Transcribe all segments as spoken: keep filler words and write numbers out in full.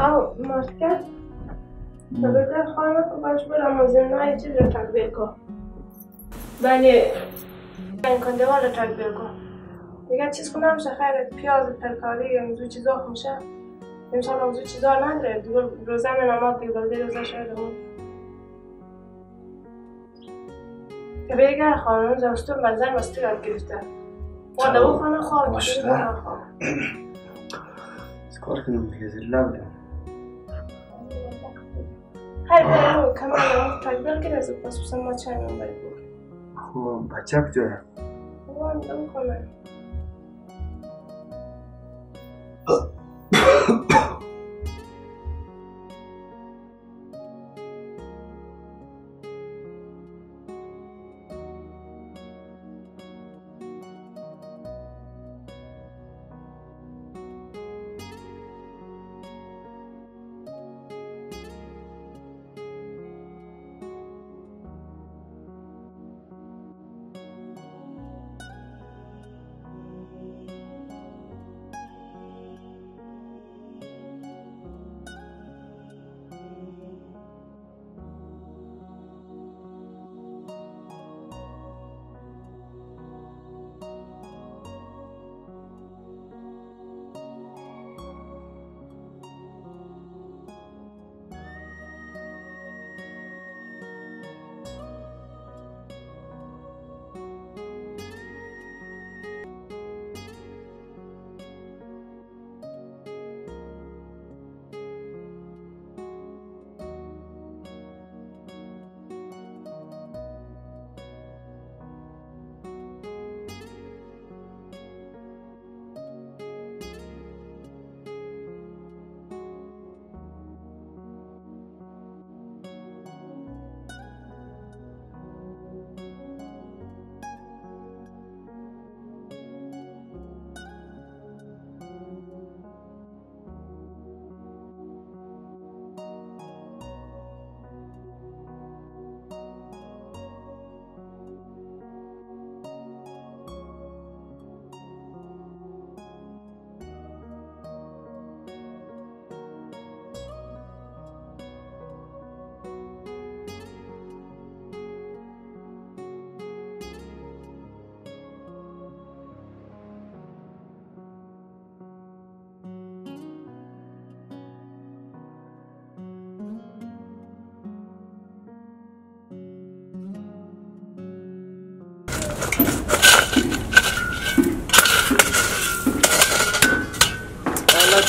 او مارکت بگر خانه باش برم از این چیز رو تکبیر کن بله این کندوال رو تکبیر کن دیگه چیز کنم شه خیلی پیاز ترکاری یا موضوع چیزا خوشه امشان موضوع چیزا نداره دیگه روزه من آماد دیگه بلده روزه شده بود که بگر خانه زمستون بزن مستی یاد گرفته واده او خانه خواب باشته از کار کنم دیگه زیلا بودم Hayır, hayır, kameraya takdir ederiz. Basmışsam maçayla böyle bu. Ama bacak diyor. Ulan da bu kamera.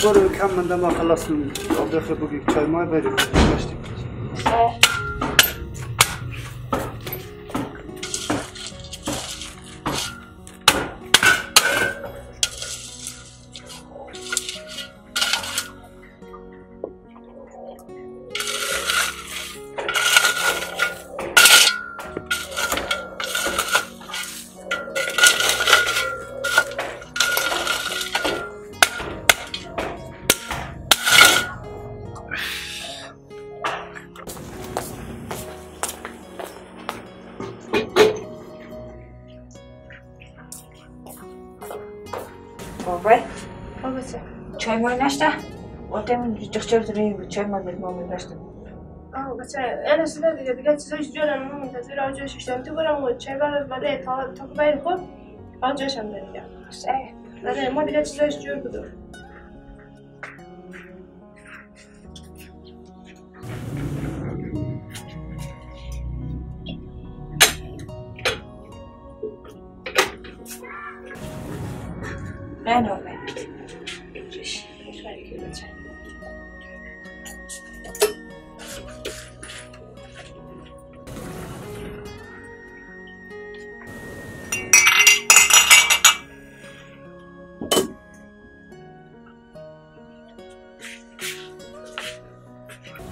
برو کم من دم خلاص نمی. آب رفته بگی چای مای بری. باشتی. Baba, babası. Çay mı oynaştı? O temin çıkacak duruyor, çay mı benim oynaştı? Aa, babası. En azından dedi ki, size istiyor anlamı mı? Tezir avcı şişten tıkıram o çay var, böyle takı bayır koy. Avcı şişten dedi ya. Şey, dedi, ama dedi ki size istiyor budur.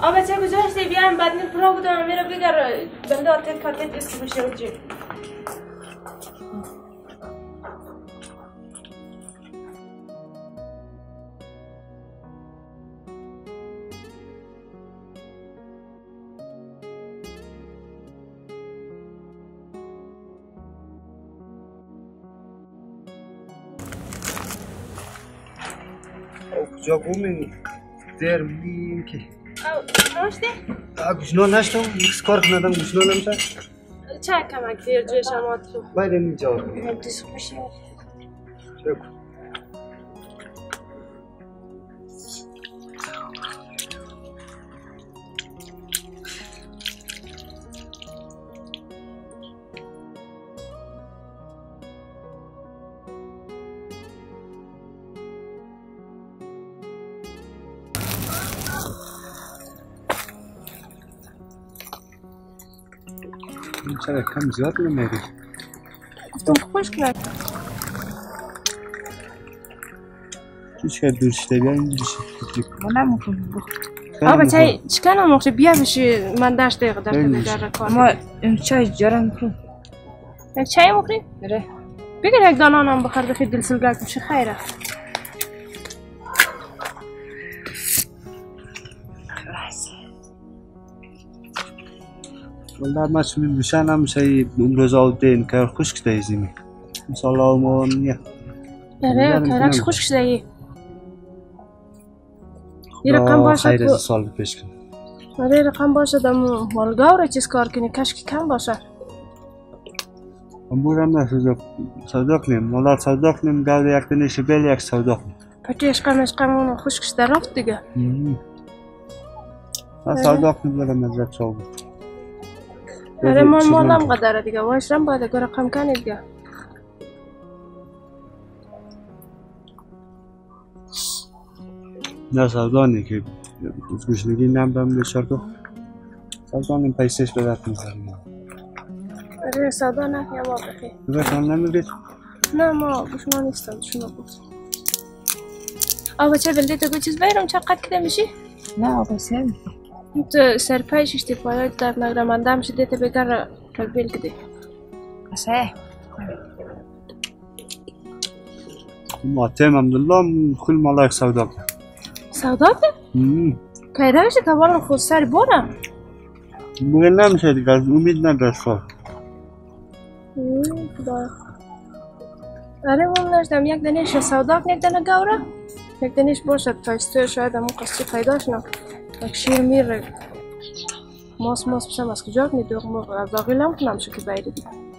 آب چه گذاشته بیام بعد نیم پرو بودم میرم بیگر بنده آتیت کاتیت اسکی بشه وجی. Jogumin dermiyim ki. Ne oldu? Ağustos nasıl oldu? Skork neden Ağustos oldu? Çay kamak diye cüreşam attım. Bayram mı cevap? Ne diyorsun bir şey? Çok. Çare kam ziyatlı mıydı? Çok hoşlar. Hiç her bir şey yani bir şey. Bana mı bu? Ama çay çıkan olmuş bir şey ben derste kadar kadar kaldım. Ama çay jaran kul. Ne çay mı kri? Ne? Bir kere dananam bakardı ki dilsil gelmiş hayra. Vallahi masumim düşanam şey umrozov den kar xush kitayizmi. Salomon ya. Ara karax xush kitayi. Yara qam bosha. Xayriz solib peshkin. Ara raqam bosha dam molgavra cheskorkini kashki kam bosha. Amburamna so'zab savdoqnim, molar savdoqnim, gavda yaktini shibelyak savdoqnim. Patish qamash qamon xush kishtarof diga. Ha savdoqni bilan mazrat sovdi. آره من مالم قدره دیگه واش رم باید گره قم کنه دیگه نه سازانی که گوشنگی نم برم بشار تو سازانی پیسش به درد میزنم آره سازان نه یا واقعی بخیرم نمیگید؟ نه ما بشما نیستم شما بود آبا چه بلده تو چیز بیرم چه قد کده میشی؟ نه آبا سیم تو سرپایش اشتی پایت در نگرماندم شده تا بگر کلبیل کدی بسه ماتم امدالله خیل مالایق سودا بده سودا بده؟ که راشت تبارم خود سر بارم مگل نمیشه دیگر امید ندرس خواه آره بام داشتم یک دنش سودا بده یک دنه گوره یک دنش باشد تایستوی شاید امون قصدی پیداش نم اکشیر میره ماس ماس بسم از کجا میدوغم از آقیلم کنم شو که باید دید